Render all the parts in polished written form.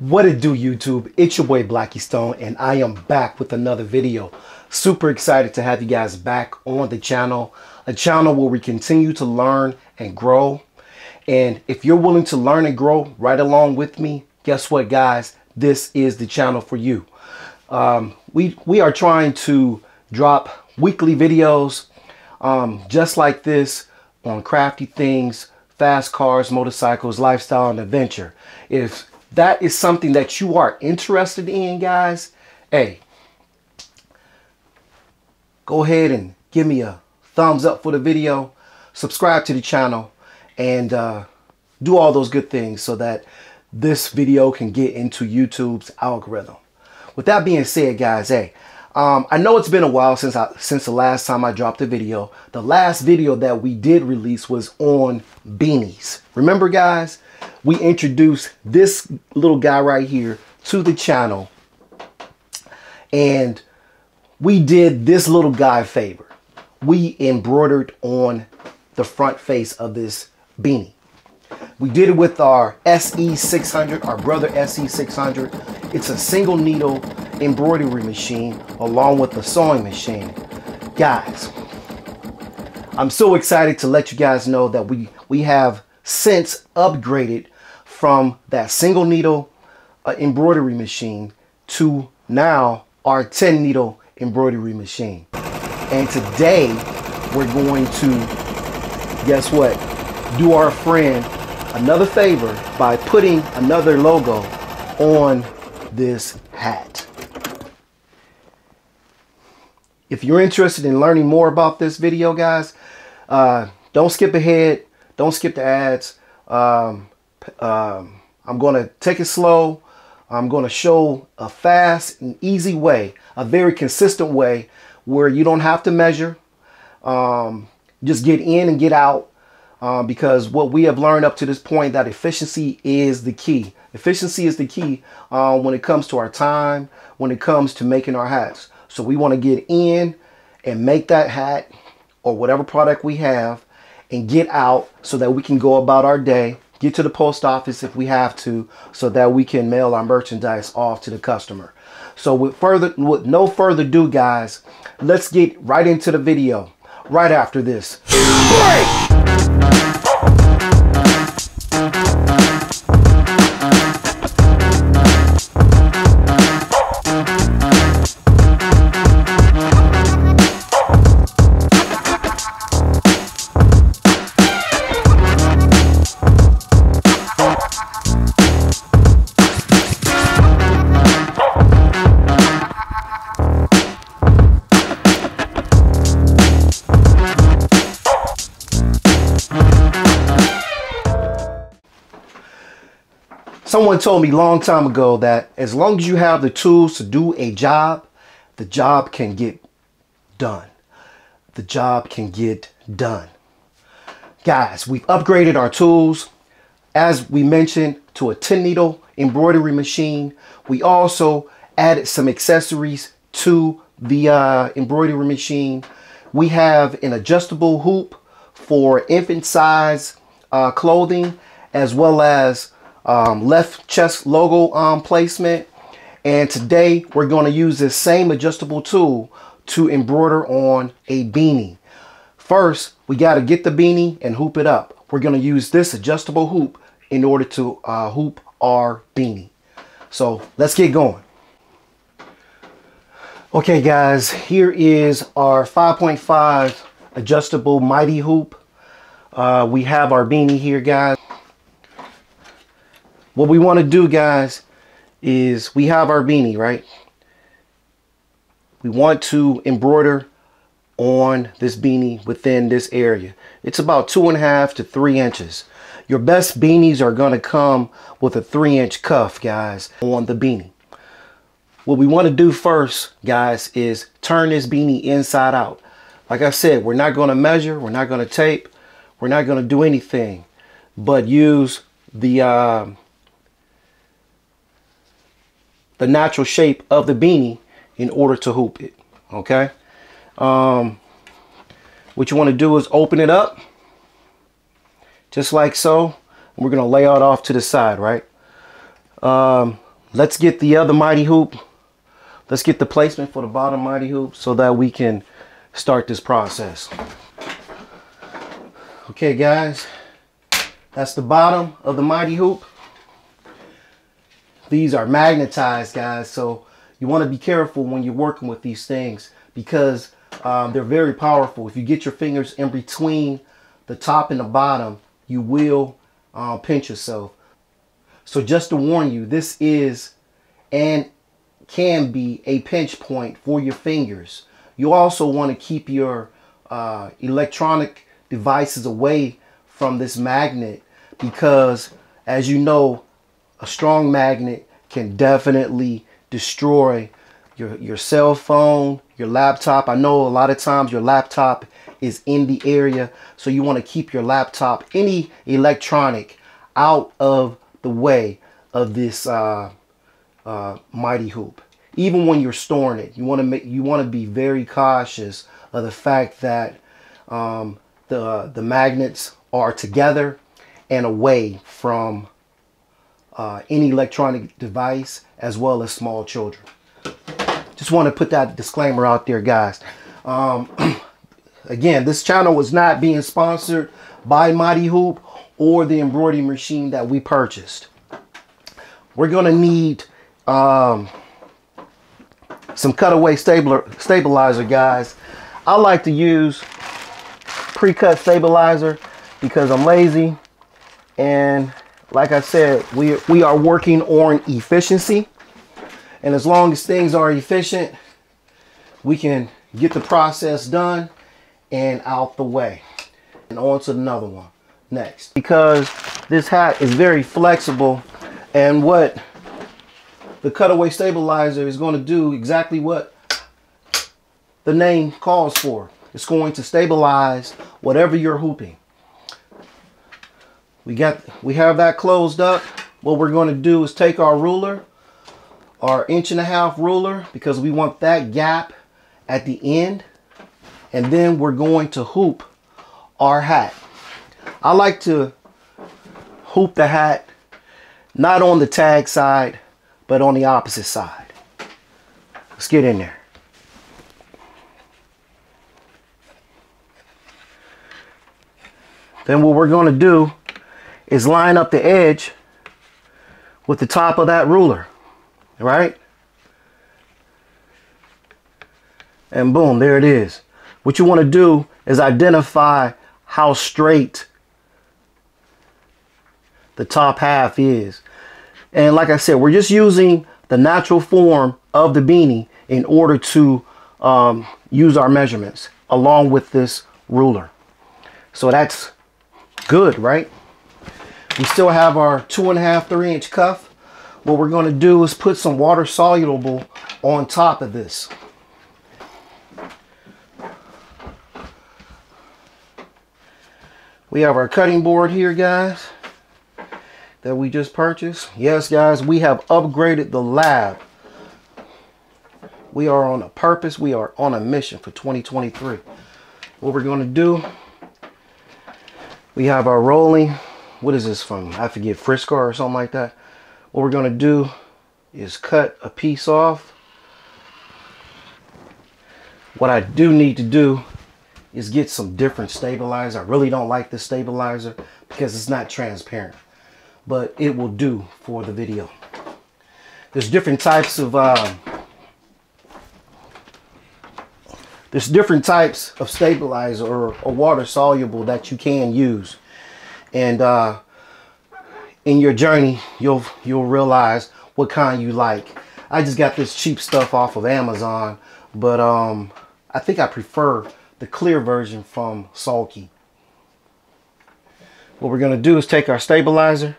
What it do, YouTube? It's your boy Blackie Stone, and I am back with another video. Super excited to have you guys back on the channel, a channel where we continue to learn and grow. And if you're willing to learn and grow right along with me, guess what, guys? This is the channel for you. We are trying to drop weekly videos just like this on crafty things, fast cars, motorcycles, lifestyle, and adventure. If that is something that you are interested in, guys, hey, go ahead and give me a thumbs up for the video, subscribe to the channel, and do all those good things so that this video can get into YouTube's algorithm. With that being said, guys, hey, I know it's been a while since the last time I dropped a video. The last video that we did release was on beanies. Remember, guys? We introduced this little guy right here to the channel, and we did this little guy a favor. We embroidered on the front face of this beanie. We did it with our SE600, our brother SE600. It's a single needle embroidery machine along with the sewing machine. Guys, I'm so excited to let you guys know that we have since upgraded from that single needle embroidery machine to now our 10 needle embroidery machine. And today we're going to, guess what, do our friend another favor by putting another logo on this hat. If you're interested in learning more about this video, guys, don't skip ahead. Don't skip the ads. I'm going to take it slow. I'm going to show a fast and easy way, a very consistent way where you don't have to measure. Just get in and get out, because what we have learned up to this point, that efficiency is the key. Efficiency is the key when it comes to our time, when it comes to making our hats. So we want to get in and make that hat or whatever product we have, and get out so that we can go about our day, get to the post office if we have to, so that we can mail our merchandise off to the customer. So with no further ado, guys, let's get right into the video right after this break. Someone told me a long time ago that as long as you have the tools to do a job, the job can get done. The job can get done. Guys, we've upgraded our tools, as we mentioned, to a 10 needle embroidery machine. We also added some accessories to the embroidery machine. We have an adjustable hoop for infant size clothing, as well as left chest logo placement. And today we're going to use this same adjustable tool to embroider on a beanie. First, we got to get the beanie and hoop it up. We're going to use this adjustable hoop in order to hoop our beanie. So let's get going. Okay, guys, here is our 5.5 adjustable Mighty Hoop. We have our beanie here, guys. What we want to do, guys, is we have our beanie, right? We want to embroider on this beanie within this area. It's about 2.5 to 3 inches. Your best beanies are going to come with a 3-inch cuff, guys, on the beanie. What we want to do first, guys, is turn this beanie inside out. Like I said, we're not going to measure. We're not going to tape. We're not going to do anything but use the natural shape of the beanie in order to hoop it. Okay, what you want to do is open it up just like so, and we're going to lay it off to the side, right? Let's get the other Mighty Hoop. Let's get the placement for the bottom Mighty Hoop so that we can start this process. Okay guys, that's the bottom of the Mighty Hoop. These are magnetized, guys, so you want to be careful when you're working with these things because they're very powerful. If you get your fingers in between the top and the bottom, you will pinch yourself. So just to warn you, this is and can be a pinch point for your fingers. You also want to keep your electronic devices away from this magnet because, as you know, a strong magnet can definitely destroy your cell phone, your laptop. I know a lot of times your laptop is in the area, so you want to keep your laptop, any electronic, out of the way of this Mighty Hoop. Even when you're storing it, you want to be very cautious of the fact that the magnets are together and away from any electronic device, as well as small children. Just want to put that disclaimer out there, guys. Again, this channel was not being sponsored by Mighty Hoop or the embroidery machine that we purchased. We're gonna need some cutaway stabilizer, guys. I like to use pre-cut stabilizer because I'm lazy, and like I said, we are working on efficiency, and as long as things are efficient, we can get the process done and out the way and on to another one next, because this hat is very flexible. And what the cutaway stabilizer is going to do, exactly what the name calls for, it's going to stabilize whatever you're hooping. We have that closed up. What we're going to do is take our ruler, our 1.5-inch ruler, because we want that gap at the end, and then we're going to hoop our hat. I like to hoop the hat not on the tag side, but on the opposite side. Let's get in there. Then what we're going to do is line up the edge with the top of that ruler, right? And boom, there it is. What you want to do is identify how straight the top half is. And like I said, we're just using the natural form of the beanie in order to use our measurements along with this ruler. So that's good, right? We still have our 2.5, 3-inch cuff. What we're going to do is put some water soluble on top of this. We have our cutting board here, guys, that we just purchased. Yes, guys, we have upgraded the lab. We are on a purpose. We are on a mission for 2023. What we're going to do, we have our rolling, what is this from? I forget, Frisco or something like that. What we're going to do is cut a piece off. What I do need to do is get some different stabilizer. I really don't like this stabilizer because it's not transparent, but it will do for the video. There's different types of stabilizer or a water soluble that you can use, and in your journey you'll realize what kind you like. I just got this cheap stuff off of Amazon, but I think I prefer the clear version from Solky. What we're going to do is take our stabilizer,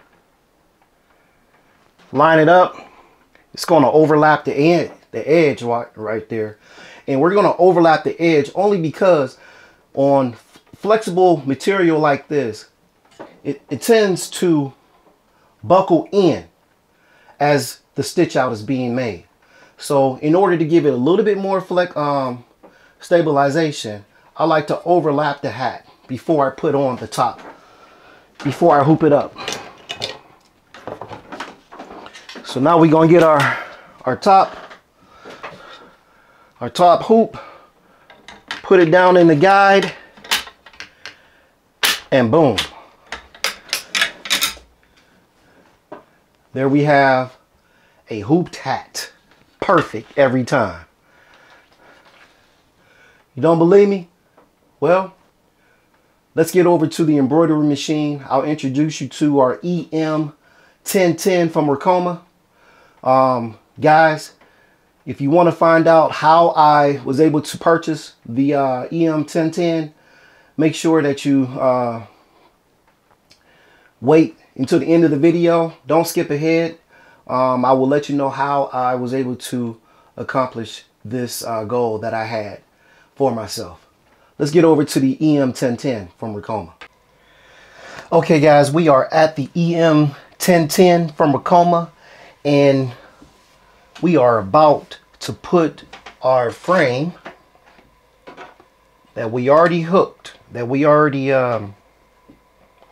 line it up. It's going to overlap the edge right there, and we're going to overlap the edge only because on flexible material like this, it tends to buckle in as the stitch out is being made. So in order to give it a little bit more stabilization, I like to overlap the hat before I put on the top, before I hoop it up. So now we're gonna get our top hoop, put it down in the guide, and boom. There we have a hooped hat. Perfect every time. You don't believe me? Well, let's get over to the embroidery machine. I'll introduce you to our EM-1010 from Ricoma. Guys, if you want to find out how I was able to purchase the EM-1010, make sure that you wait until the end of the video. Don't skip ahead. I will let you know how I was able to accomplish this goal that I had for myself. Let's get over to the EM-1010 from Ricoma. Okay guys, we are at the EM-1010 from Ricoma, and we are about to put our frame that we already hooked, that we already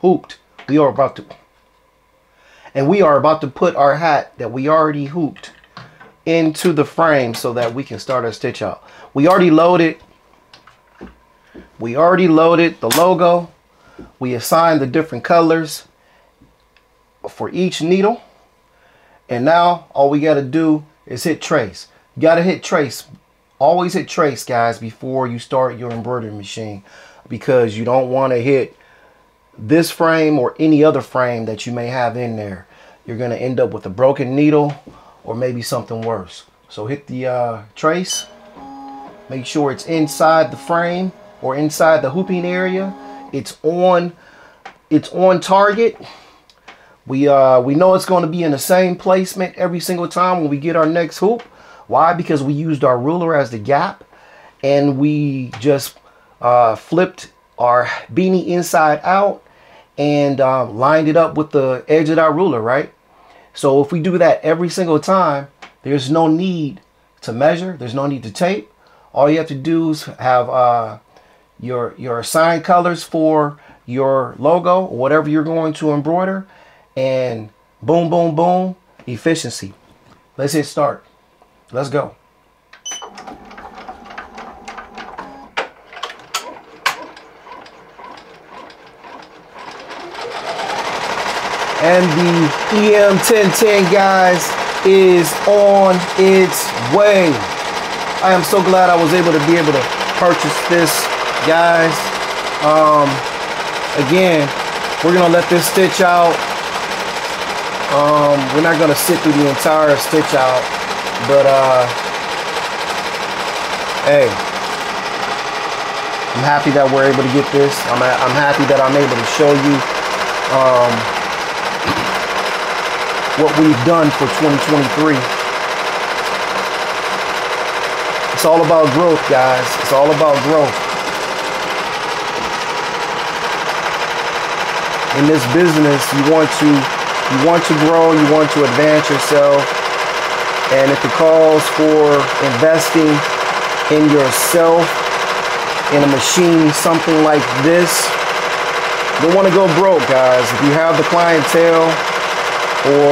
hooped. We are about to put our hat that we already hooped into the frame so that we can start our stitch out. We already loaded the logo. We assigned the different colors for each needle. And now all we got to do is hit trace. You got to hit trace. Always hit trace, guys, before you start your embroidery machine, because you don't want to hit this frame or any other frame that you may have in there. You're going to end up with a broken needle or maybe something worse. So hit the trace, make sure it's inside the frame or inside the hooping area. It's on target. We know it's going to be in the same placement every single time when we get our next hoop. Why? Because we used our ruler as the gap, and we just flipped our beanie inside out and lined it up with the edge of our ruler, right? So if we do that every single time, there's no need to measure. There's no need to tape. All you have to do is have your assigned colors for your logo, or whatever you're going to embroider, and boom, boom, boom, efficiency. Let's hit start. Let's go. And the EM-1010, guys, is on its way. I am so glad I was able to purchase this, guys. Again, we're gonna let this stitch out. We're not gonna sit through the entire stitch out, but hey, I'm happy that we're able to get this. I'm happy that I'm able to show you what we've done for 2023. It's all about growth, guys. It's all about growth. In this business, you want to grow, you want to advance yourself, and if it calls for investing in yourself, in a machine, something like this, you don't want to go broke, guys. If you have the clientele, or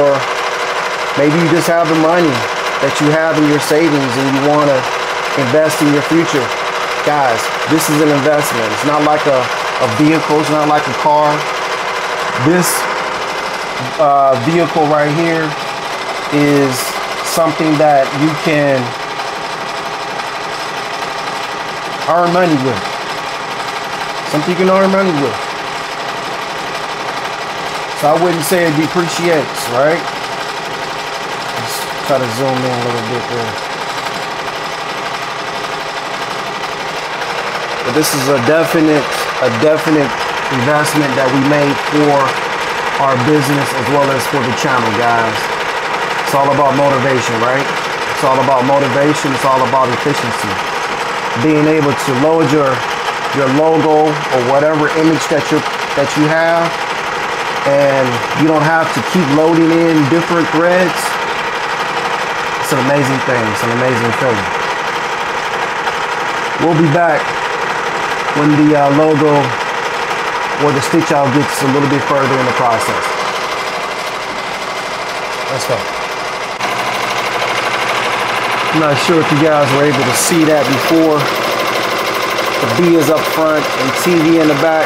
maybe you just have the money that you have in your savings and you want to invest in your future, guys, this is an investment. It's not like a vehicle. It's not like a car. This vehicle right here is something that you can earn money with. Something you can earn money with. So I wouldn't say it depreciates, right? Let's try to zoom in a little bit there. But this is a definite investment that we made for our business as well as for the channel, guys. It's all about motivation, right? It's all about motivation. It's all about efficiency. Being able to load your logo or whatever image that you have, and you don't have to keep loading in different threads. It's an amazing thing. It's an amazing feeling. We'll be back when the logo or the stitch out gets a little bit further in the process. Let's go. I'm not sure if you guys were able to see that before. The B is up front and TV in the back.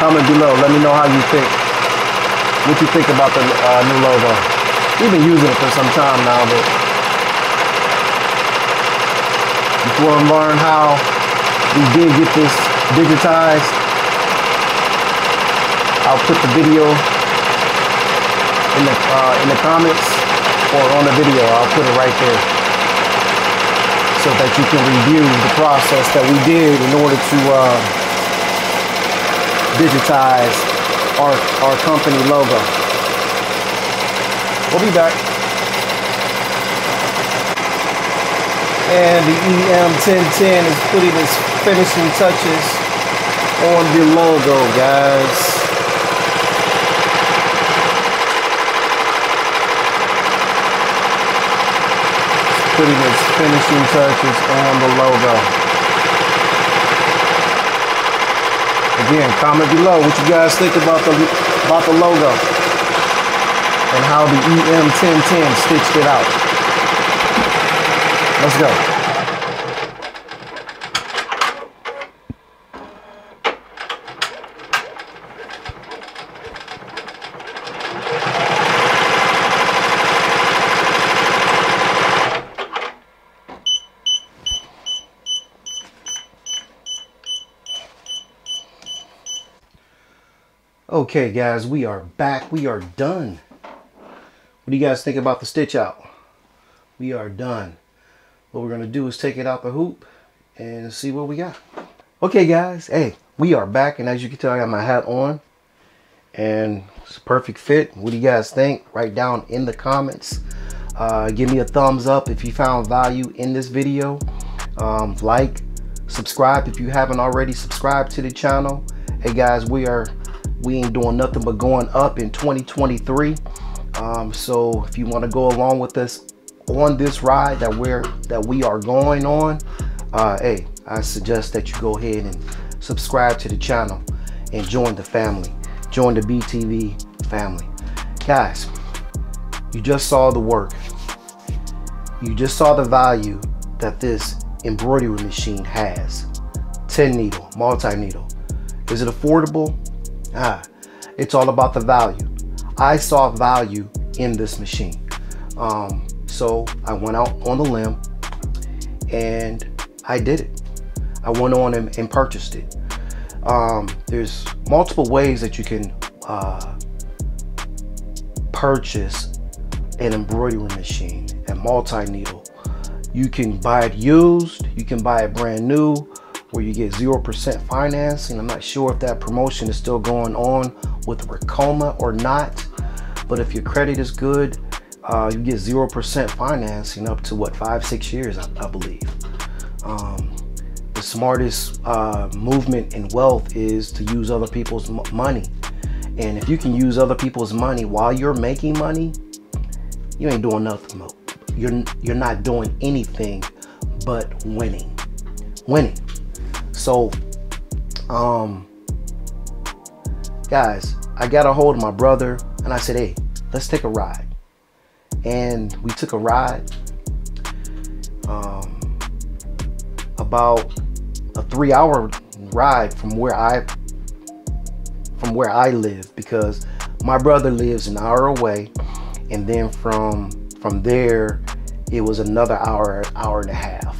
Comment below, let me know how you think. What you think about the new logo. We've been using it for some time now, but before I learn how we did get this digitized, I'll put the video in the comments or on the video. I'll put it right there so that you can review the process that we did in order to digitize our company logo. We'll be back. And the EM-1010 is putting its finishing touches on the logo, guys. Putting its finishing touches on the logo. Again, comment below what you guys think about the logo and how the EM-1010 stitched it out. Let's go. Okay guys, we are back. We are done. What do you guys think about the stitch out? We are done. What we're gonna do is take it out the hoop and see what we got. Okay guys, hey, we are back, and as you can tell I got my hat on and it's a perfect fit. What do you guys think? Write down in the comments. Give me a thumbs up if you found value in this video. Like, subscribe if you haven't already subscribed to the channel. Hey guys, we ain't doing nothing but going up in 2023. So if you want to go along with us on this ride that we are going on, hey, I suggest that you go ahead and subscribe to the channel and join the family. Join the BTV family. Guys, you just saw the work. You just saw the value that this embroidery machine has. 10 needle, multi-needle. Is it affordable? It's all about the value. I saw value in this machine, so I went out on the limb and I did it. I went on and purchased it. There's multiple ways that you can purchase an embroidery machine, a multi-needle. You can buy it used, you can buy it brand new, where you get 0% financing. I'm not sure if that promotion is still going on with Ricoma or not, but if your credit is good, you get 0% financing up to what, 5-6 years, I believe. The smartest movement in wealth is to use other people's money. And if you can use other people's money while you're making money, you ain't doing nothing. You're not doing anything but winning, winning. So, guys, I got a hold of my brother and I said, hey, let's take a ride. And we took a ride, about a 3-hour ride from where I live, because my brother lives an hour away. And then from there, it was another hour and a half.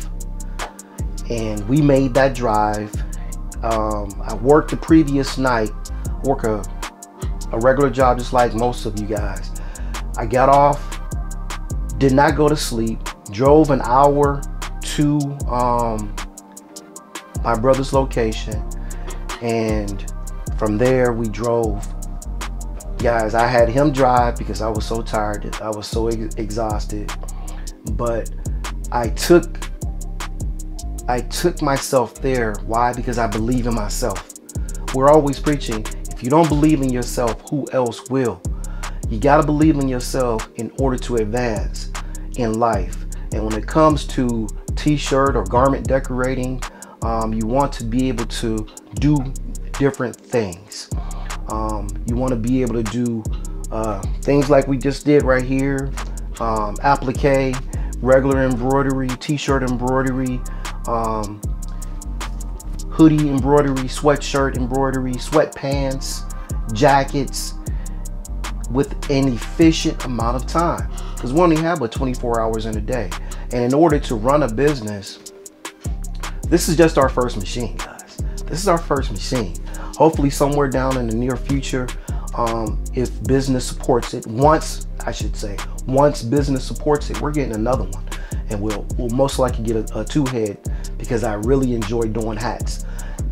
And we made that drive. I worked the previous night, work a regular job just like most of you guys. I got off, did not go to sleep, drove an hour to my brother's location. And from there we drove. Guys, I had him drive because I was so tired. I was so exhausted, but I took myself there. Why? Because I believe in myself. We're always preaching, if you don't believe in yourself, who else will? You gotta believe in yourself in order to advance in life. And when it comes to t-shirt or garment decorating, you want to be able to do different things. You want to be able to do things like we just did right here, applique, regular embroidery, t-shirt embroidery, hoodie embroidery, sweatshirt embroidery, sweatpants, jackets, with an efficient amount of time, because we only have about 24 hours in a day. And in order to run a business, this is just our first machine, guys. This is our first machine. Hopefully somewhere down in the near future, if business supports it, once business supports it, we're getting another one. And we'll most likely get a two-head, because I really enjoy doing hats.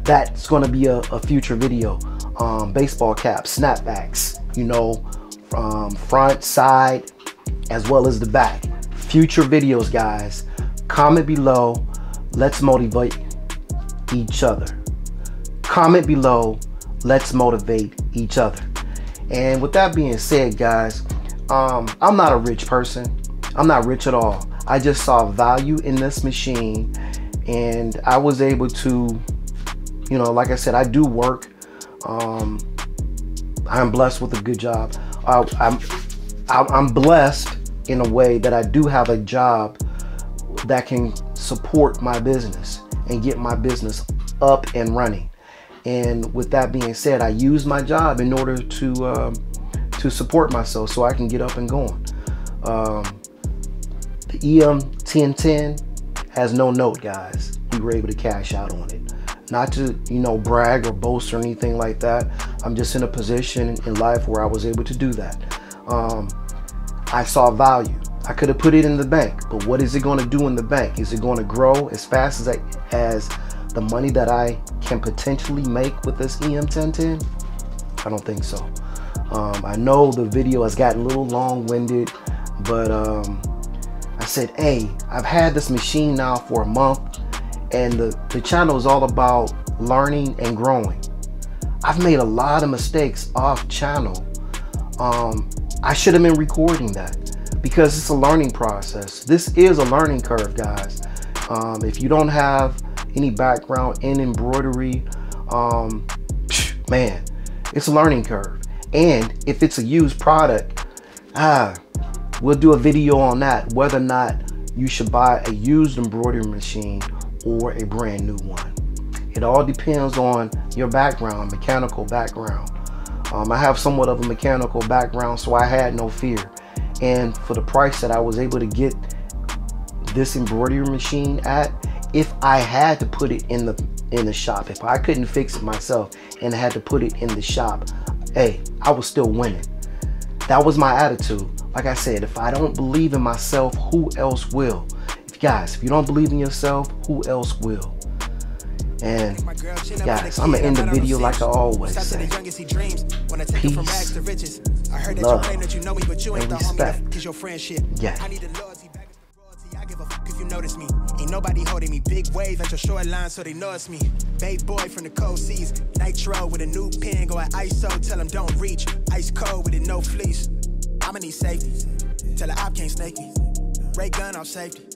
That's gonna be a future video. Baseball caps, snapbacks, you know, front, side, as well as the back. Future videos, guys. Comment below. Let's motivate each other. Comment below. Let's motivate each other. And with that being said, guys, I'm not a rich person. I'm not rich at all. I just saw value in this machine, and I was able to, you know, like I said, I do work. I'm blessed with a good job. I'm blessed in a way that I do have a job that can support my business and get my business up and running. And with that being said, I use my job in order to support myself so I can get up and going. The EM-1010 has no note, guys. We were able to cash out on it. Not to, you know, brag or boast or anything like that. I'm just in a position in life where I was able to do that. I saw value. I could have put it in the bank, but what is it going to do in the bank? Is it going to grow as fast as the money that I can potentially make with this EM-1010? I don't think so. I know the video has gotten a little long-winded, but I said, hey, I've had this machine now for a month, and the channel is all about learning and growing. I've made a lot of mistakes off channel. I should have been recording that, because it's a learning process. This is a learning curve, guys. If you don't have any background in embroidery, man, it's a learning curve. And if it's a used product, we'll do a video on that, whether or not you should buy a used embroidery machine or a brand new one. It all depends on your background, mechanical background. I have somewhat of a mechanical background, so I had no fear. And for the price that I was able to get this embroidery machine at, if I had to put it in the shop, if I couldn't fix it myself and had to put it in the shop, hey, I was still winning. That was my attitude. Like I said, if I don't believe in myself, who else will? Guys, if you don't believe in yourself, who else will? And guys, I'm gonna end the video like I always say. Peace, love, and respect. Yeah. If you notice me, ain't nobody holding me. Big wave at your shoreline, so they know it's me. Babe boy from the cold seas, nitro with a new pin, go at ISO, tell them don't reach. Ice cold with it, no fleece. I'ma need safety, tell the op can't snake me. Ray gun off safety.